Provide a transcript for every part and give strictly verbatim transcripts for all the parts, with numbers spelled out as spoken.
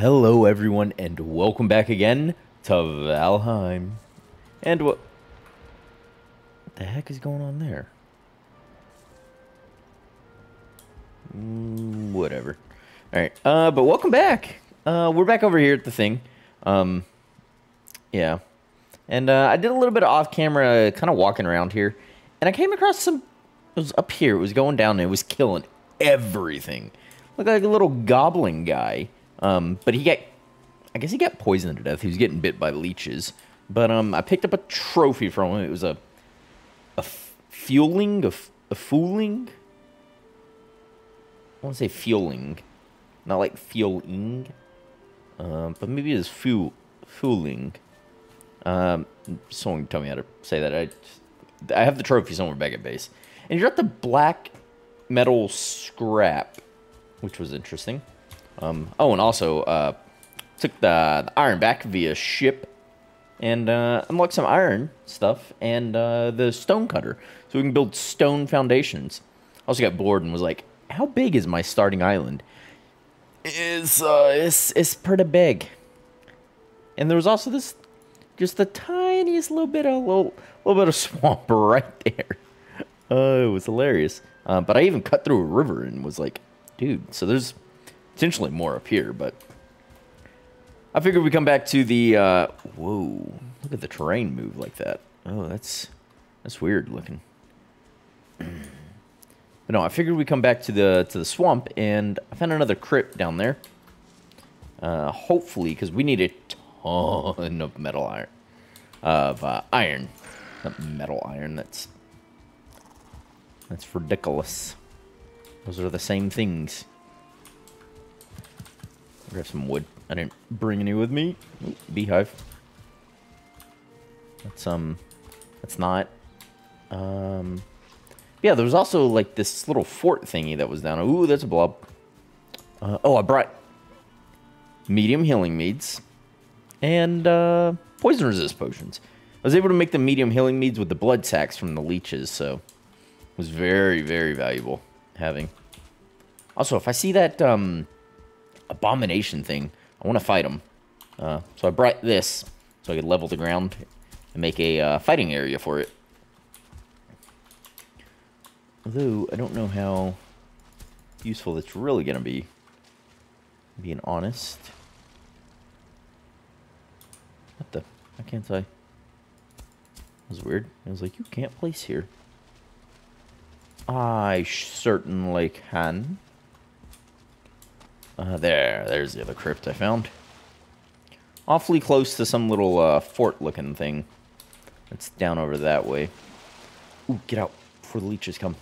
Hello everyone and welcome back again to Valheim. And what what the heck is going on there? Mm, whatever. Alright, uh, but welcome back. Uh, we're back over here at the thing. Um, yeah. And uh, I did a little bit of off camera kind of walking around here. And I came across some... It was up here. It was going down and it was killing everything. Looked like a little goblin guy. Um, but he got, I guess he got poisoned to death. He was getting bit by leeches. But um, I picked up a trophy from him. It was a, a fueling, a, a fuling. I want to say fueling, not like fueling, um, but maybe it's fu fueling. Um, someone tell me how to say that. I, I have the trophy somewhere back at base. And you dropped the black metal scrap, which was interesting. Um, oh, and also, uh, took the, the iron back via ship, and, uh, unlocked some iron stuff, and, uh, the stone cutter, so we can build stone foundations. I also got bored and was like, how big is my starting island? It's, uh, it's, it's pretty big. And there was also this, just the tiniest little bit of, little, little bit of swamp right there. Oh, uh, it was hilarious. Uh, but I even cut through a river and was like, dude, so there's... potentially more up here, but I figured we come back to the, uh, whoa, look at the terrain move like that. Oh, that's, that's weird looking. But no, I figured we come back to the, to the swamp, and I found another crypt down there. Uh, hopefully, because we need a ton of metal iron, of, uh, iron. Not metal iron, that's, that's ridiculous. Those are the same things. Grab some wood. I didn't bring any with me. Ooh, beehive. That's, um, that's not. Um, yeah, there was also, like, this little fort thingy that was down. Ooh, that's a blob. Uh, oh, I brought medium healing meads and, uh, poison resist potions. I was able to make the medium healing meads with the blood sacks from the leeches, so it was very, very valuable having. Also, if I see that, um... abomination thing, I want to fight them. Uh, so I brought this so I could level the ground and make a uh, fighting area for it. Although, I don't know how useful it's really going to be, being honest. What the? Why can't I? That was weird. I was like, you can't place here. I certainly can. Uh, there, there's the other crypt I found. Awfully close to some little uh, fort-looking thing. It's down over that way. Ooh, get out before the leeches come.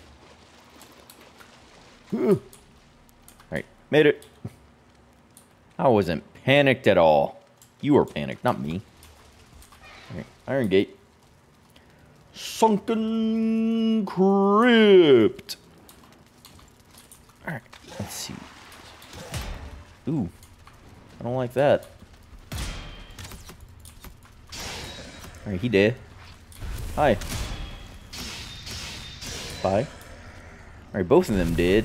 Ooh. Alright, made it. I wasn't panicked at all. You were panicked, not me. Alright, iron gate. Sunken crypt. Alright, let's see. Ooh, I don't like that. Alright, he dead. Hi. Bye. Alright, both of them dead.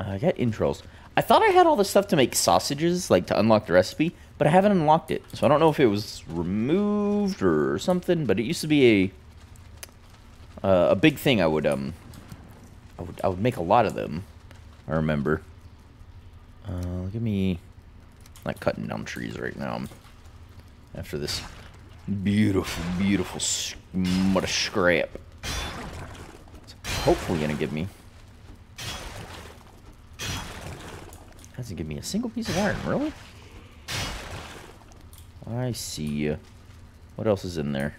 Uh, I got entrails. I thought I had all the stuff to make sausages, like to unlock the recipe, but I haven't unlocked it. So I don't know if it was removed or something, but it used to be a uh, a big thing. I would um I would I would make a lot of them, I remember. Uh, look at me, I'm not cutting down trees right now. I'm after this beautiful, beautiful smut of scrap. It's hopefully gonna give me. Doesn't give me a single piece of iron, really. I see you. What else is in there?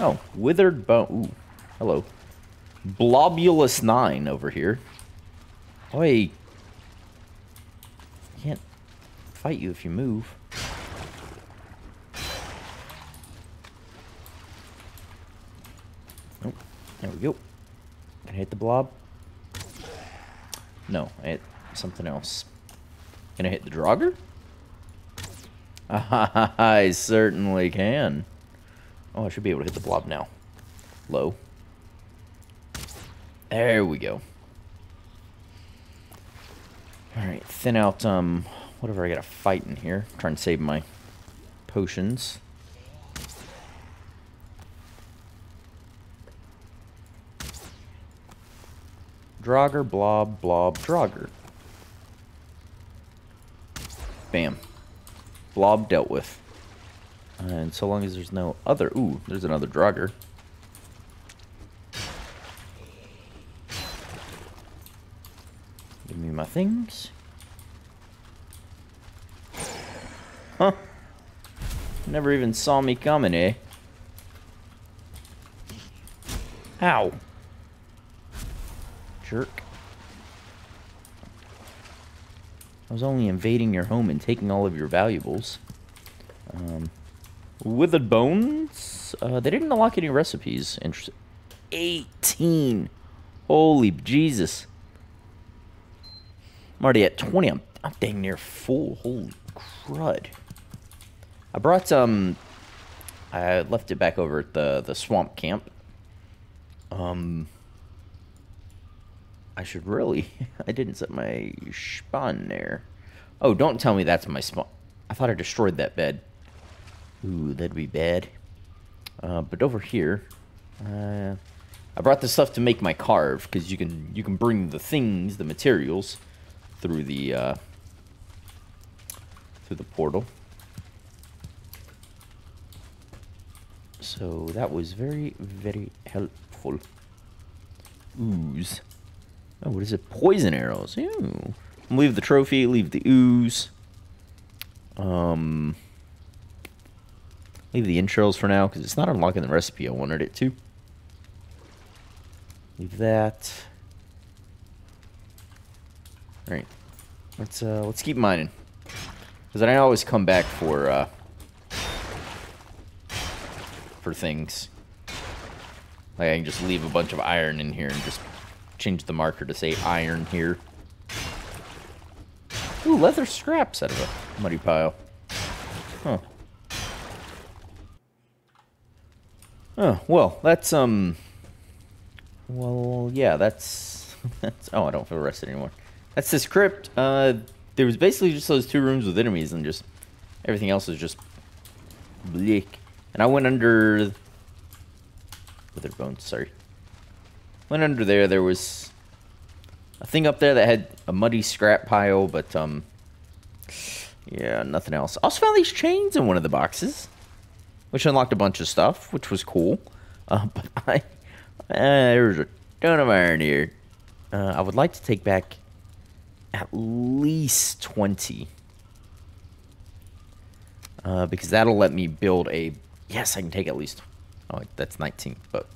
Oh, withered bone. Ooh, hello, Blobulus nine over here. Oi! I can't fight you if you move. Oh, there we go. Can I hit the blob? No, I hit something else. Can I hit the Draugr? I certainly can. Oh, I should be able to hit the blob now. Low. There we go. Alright, thin out, um, whatever I gotta fight in here. I'm trying to save my potions. Draugr, blob, blob, Draugr. Bam. Blob dealt with. And so long as there's no other... Ooh, there's another Draugr. Give me my things. Huh. Never even saw me coming, eh? Ow. Jerk. I was only invading your home and taking all of your valuables. Um, withered bones? Uh, they didn't unlock any recipes. Interesting. eighteen. Holy Jesus. I'm already at twenty. I'm, I'm dang near full. Holy crud. I brought, um... I left it back over at the, the swamp camp. Um... I should really... I didn't set my spawn there. Oh, don't tell me that's my spawn. I thought I destroyed that bed. Ooh, that'd be bad. Uh, but over here... Uh, I brought this stuff to make my carve, because you can you can bring the things, the materials, through the, uh, through the portal. So that was very, very helpful. Ooze. Oh, what is it? Poison arrows. Ew. Leave the trophy, leave the ooze. Um, leave the entrails for now, because it's not unlocking the recipe I wanted it to. Leave that. Alright. Let's uh let's keep mining. Because I always come back for uh for things. Like I can just leave a bunch of iron in here and just change the marker to say iron here. Ooh, leather scraps out of a muddy pile. Huh. Oh, well, that's, um... Well, yeah, that's... that's oh, I don't feel rested anymore. That's this crypt. Uh, there was basically just those two rooms with enemies and just... Everything else is just... bleak. And I went under... Withered bones, sorry. Went under there, there was a thing up there that had a muddy scrap pile, but, um, yeah, nothing else. I also found these chains in one of the boxes, which unlocked a bunch of stuff, which was cool. Uh, but I, uh, there was a ton of iron here. Uh, I would like to take back at least twenty. Uh, because that'll let me build a, yes, I can take at least, oh, that's nineteen, but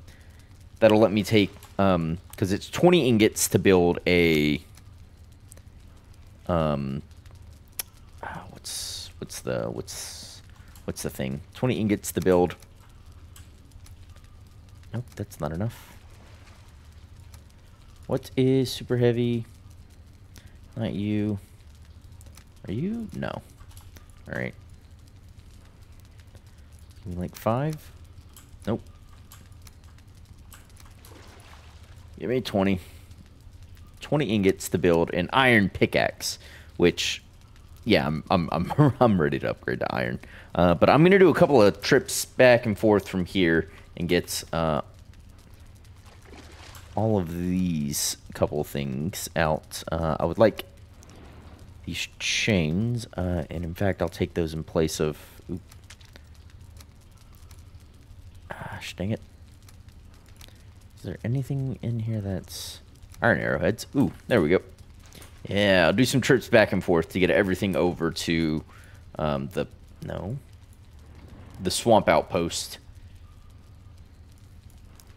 that'll let me take, um, because it's twenty ingots to build a, um, oh, what's, what's the, what's, what's the thing? twenty ingots to build. Nope, that's not enough. What is super heavy? Not you. Are you? No. All right. Give me like five. Nope. Give me twenty. twenty ingots to build an iron pickaxe, which, yeah, I'm I'm I'm, I'm ready to upgrade to iron. Uh, but I'm gonna do a couple of trips back and forth from here and get uh, all of these couple things out. Uh, I would like these chains, uh, and in fact, I'll take those in place of. Oop. Gosh, dang it. Is there anything in here that's... Iron arrowheads. Ooh, there we go. Yeah, I'll do some trips back and forth to get everything over to um, the... No. The swamp outpost.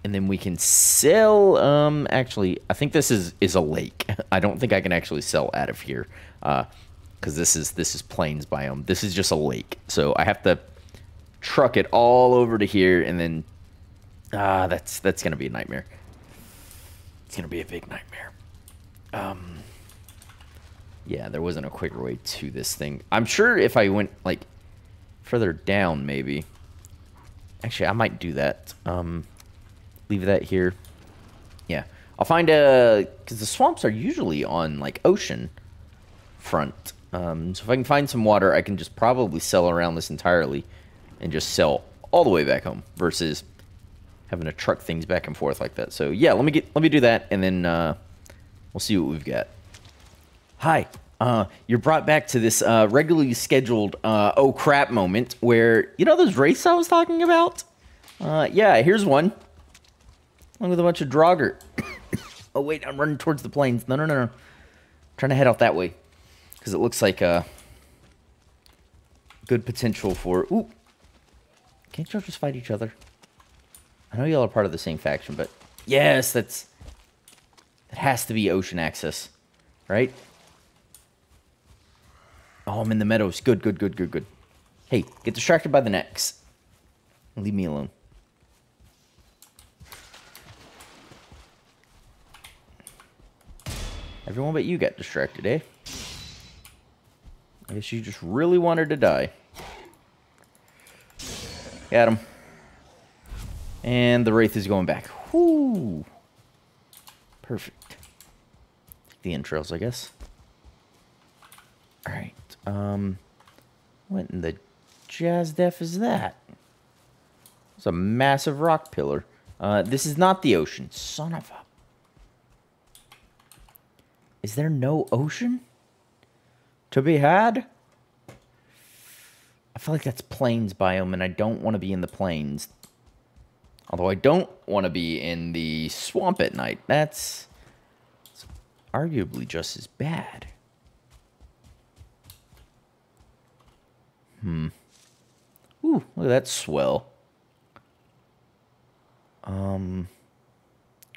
And then we can sell... Um, actually, I think this is, is a lake. I don't think I can actually sell out of here. Uh, because this is, this is plains biome. This is just a lake. So I have to truck it all over to here and then... Ah, that's that's gonna be a nightmare. It's gonna be a big nightmare. Um, yeah, there wasn't a quicker way to this thing. I'm sure if I went like further down, maybe. Actually, I might do that. Um, leave that here. Yeah, I'll find a because the swamps are usually on like ocean, front. Um, so if I can find some water, I can just probably sell around this entirely and just sell all the way back home versus having to truck things back and forth like that. So yeah, let me get let me do that, and then uh, we'll see what we've got. Hi, uh, you're brought back to this uh, regularly scheduled uh, oh crap moment where, you know those races I was talking about? Uh, yeah, here's one. Along with a bunch of Draugr. Oh wait, I'm running towards the plains. No, no, no, no. I'm trying to head out that way because it looks like a good potential for. Ooh, can't y'all just fight each other? I know y'all are part of the same faction, but yes, that's that has to be ocean access, right? Oh, I'm in the meadows. Good, good, good, good, good. Hey, get distracted by the necks. Leave me alone. Everyone but you got distracted, eh? I guess you just really wanted to die. Got him. And the Wraith is going back. Whoo! Perfect. The entrails, I guess. Alright. Um, what in the jazz def is that? It's a massive rock pillar. Uh, this is not the ocean. Son of a... Is there no ocean to be had? I feel like that's plains biome, and I don't want to be in the plains. Although I don't want to be in the swamp at night. That's arguably just as bad. Hmm. Ooh, look at that swell. Um,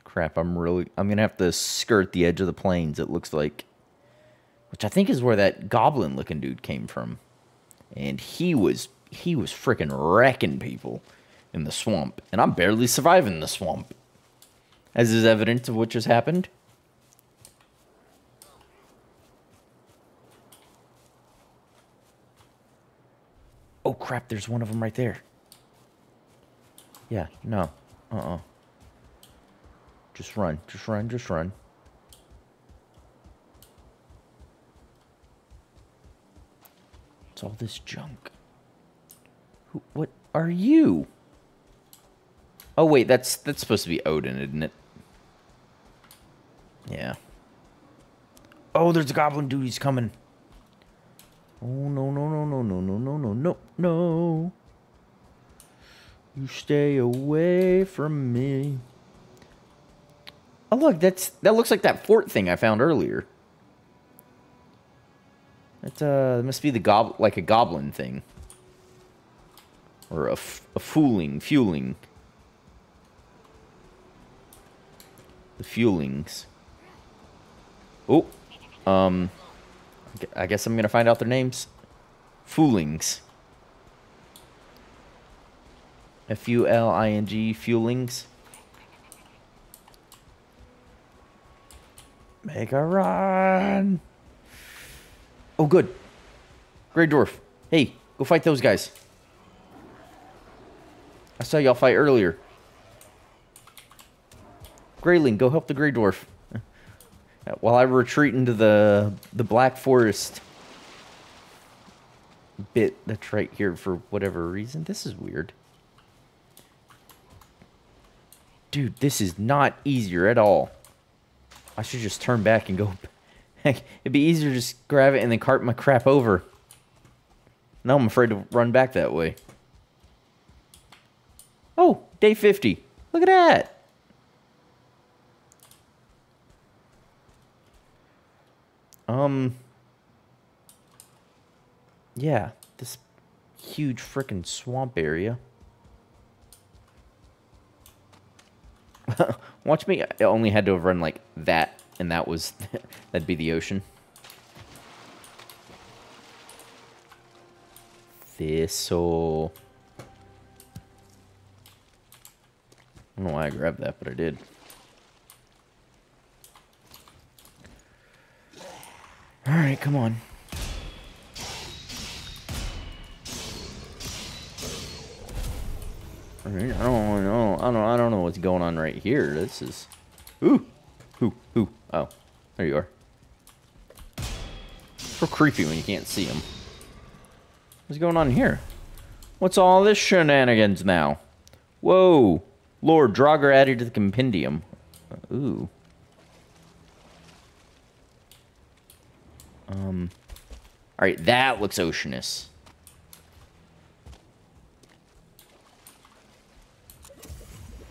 crap, I'm really... I'm going to have to skirt the edge of the plains, it looks like. Which I think is where that goblin-looking dude came from. And he was... He was freaking wrecking people in the swamp. And I'm barely surviving the swamp. As is evidence of what just happened. Oh, crap, there's one of them right there. Yeah, no. Uh-uh. Just run, just run, just run. It's all this junk. Who, what are you? Oh, wait, that's that's supposed to be Odin, isn't it? Yeah. Oh, there's a goblin dude. He's coming. Oh, no, no, no, no, no, no, no, no, no, no. You stay away from me. Oh, look, that's that looks like that fort thing I found earlier. That uh, must be the goblin, like a goblin thing, or a, f a fuling, fueling. The Fulings. Oh, um, I guess I'm gonna find out their names. Fulings. F U L I N G, Fulings. Make a run! Oh, good. Grey Dwarf. Hey, go fight those guys. I saw y'all fight earlier. Grayling, go help the Grey Dwarf. While I retreat into the, the Black Forest bit that's right here for whatever reason. This is weird. Dude, this is not easier at all. I should just turn back and go... It'd be easier to just grab it and then cart my crap over. Now I'm afraid to run back that way. Oh, day fifty. Look at that. Um... Yeah, this huge frickin' swamp area. Watch me. I only had to have run like that, and that was... that'd be the ocean. Thistle. I don't know why I grabbed that, but I did. Alright, come on. I don't know. I don't. I don't know what's going on right here. This is, ooh, ooh, ooh. Oh, there you are. It's real creepy when you can't see them. What's going on here? What's all this shenanigans now? Whoa! Lord Draugr added to the compendium. Ooh. Um. All right, that looks oceanous.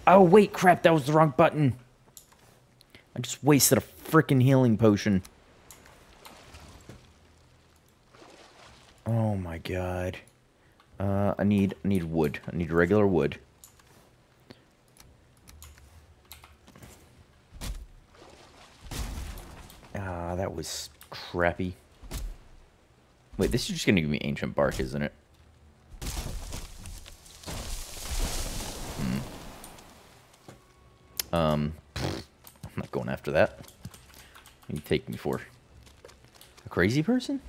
Oh wait, crap! That was the wrong button. I just wasted a freaking healing potion. Oh my god. Uh, I need I need wood. I need regular wood. Ah, that was crappy. Wait, this is just gonna give me ancient bark, isn't it? Hmm. Um, I'm not going after that. What do you take me for? A crazy person?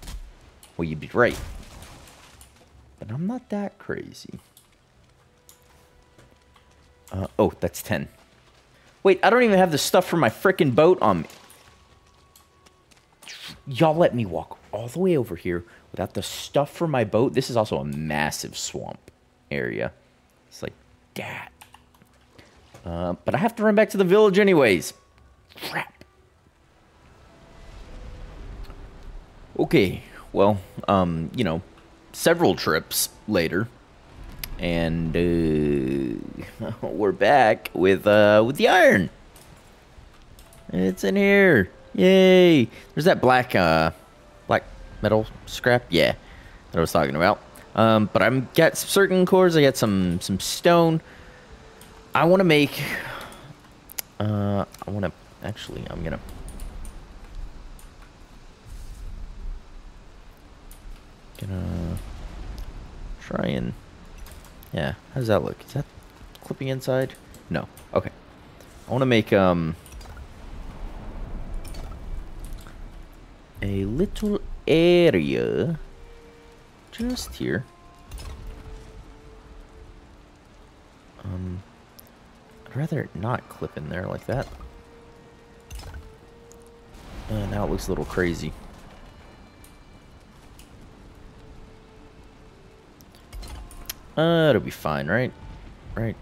Well, you'd be right. But I'm not that crazy. Uh, oh, that's ten. Wait, I don't even have the stuff for my frickin' boat on me. Y'all let me walk all the way over here without the stuff for my boat. This is also a massive swamp area. It's like that. Uh, but I have to run back to the village anyways. Crap. Okay, well, um, you know, several trips later, and uh, we're back with uh, with the iron. It's in here, yay! There's that black uh, black metal scrap, yeah, that I was talking about. Um, but I'm got some certain cores. I got some some stone. I want to make. Uh, I want to actually. I'm gonna. Gonna try and yeah. How does that look? Is that clipping inside? No. Okay. I want to make um a little area just here. Um, I'd rather not clip in there like that. Uh, now it looks a little crazy. Uh, it'll be fine, right? Right.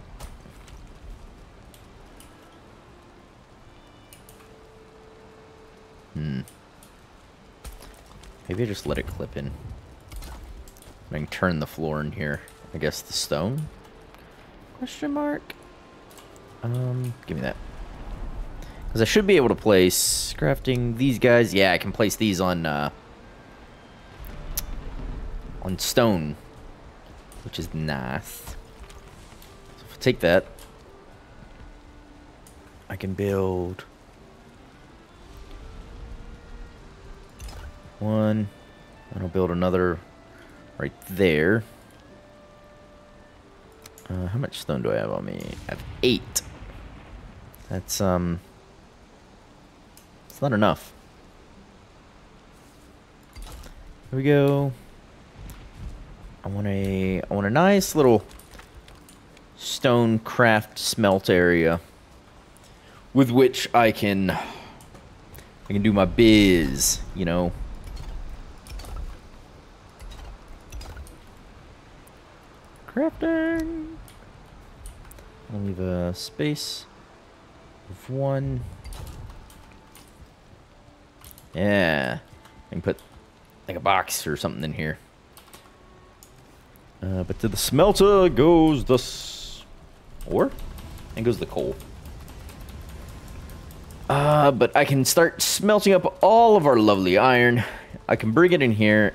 Hmm. Maybe I just let it clip in. I can turn the floor in here. I guess the stone? Question mark? Um, give me that. Because I should be able to place crafting these guys. Yeah, I can place these on, uh... on stone. Which is nice. So if I take that, I can build one, and I'll build another right there. Uh, how much stone do I have on me? I have eight. That's, um, it's not enough. Here we go. I want a, I want a nice little stone craft smelt area with which I can, I can do my biz, you know. Crafting. I'll leave a space of one. Yeah, I can put like a box or something in here. Uh, but to the smelter goes the s ore, and goes the coal. Uh, but I can start smelting up all of our lovely iron. I can bring it in here,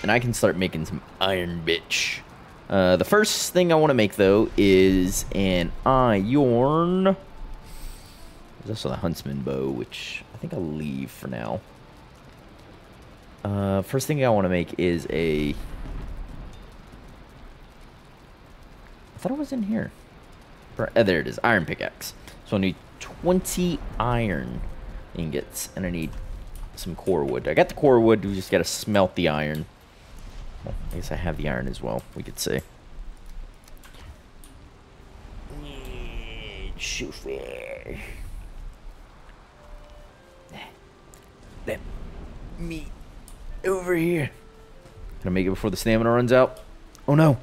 and I can start making some iron, bitch. Uh, the first thing I want to make though is an iron. There's also the huntsman bow, which I think I'll leave for now. Uh, first thing I want to make is a. I thought it was in here. Oh, there it is. Iron pickaxe. So I need twenty iron ingots. And I need some core wood. I got the core wood. We just got to smelt the iron. Well, I guess I have the iron as well. We could say. Let me over here. Can I make it before the stamina runs out? Oh no!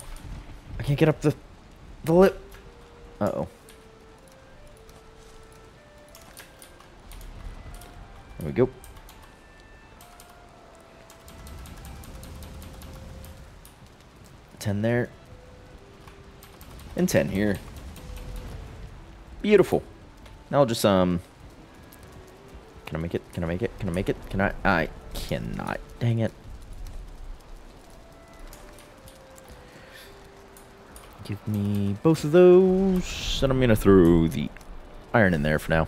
I can't get up the the lip. Uh-oh. There we go. ten there. And ten here. Beautiful. Now I'll just, um... Can I make it? Can I make it? Can I make it? Can I? I cannot. Dang it. Give me both of those. And I'm going to throw the iron in there for now.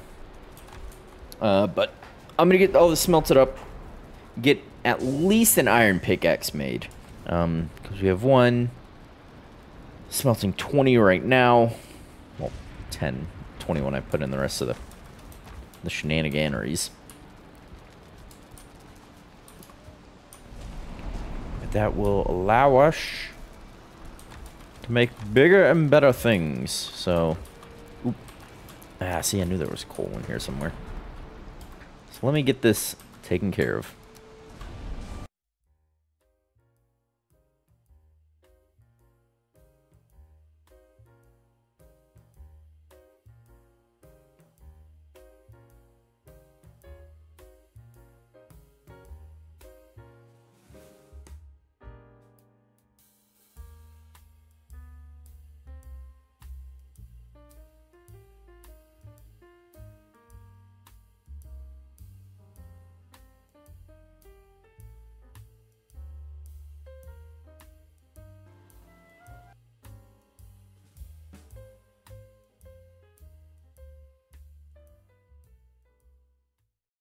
Uh, but I'm going to get all this smelted up. Get at least an iron pickaxe made. Um, because we have one. Smelting twenty right now. Well, ten. twenty when I put in the rest of the... the shenaniganeries. But that will allow us to make bigger and better things. So, oop. Ah, see, I knew there was coal in here somewhere. So let me get this taken care of.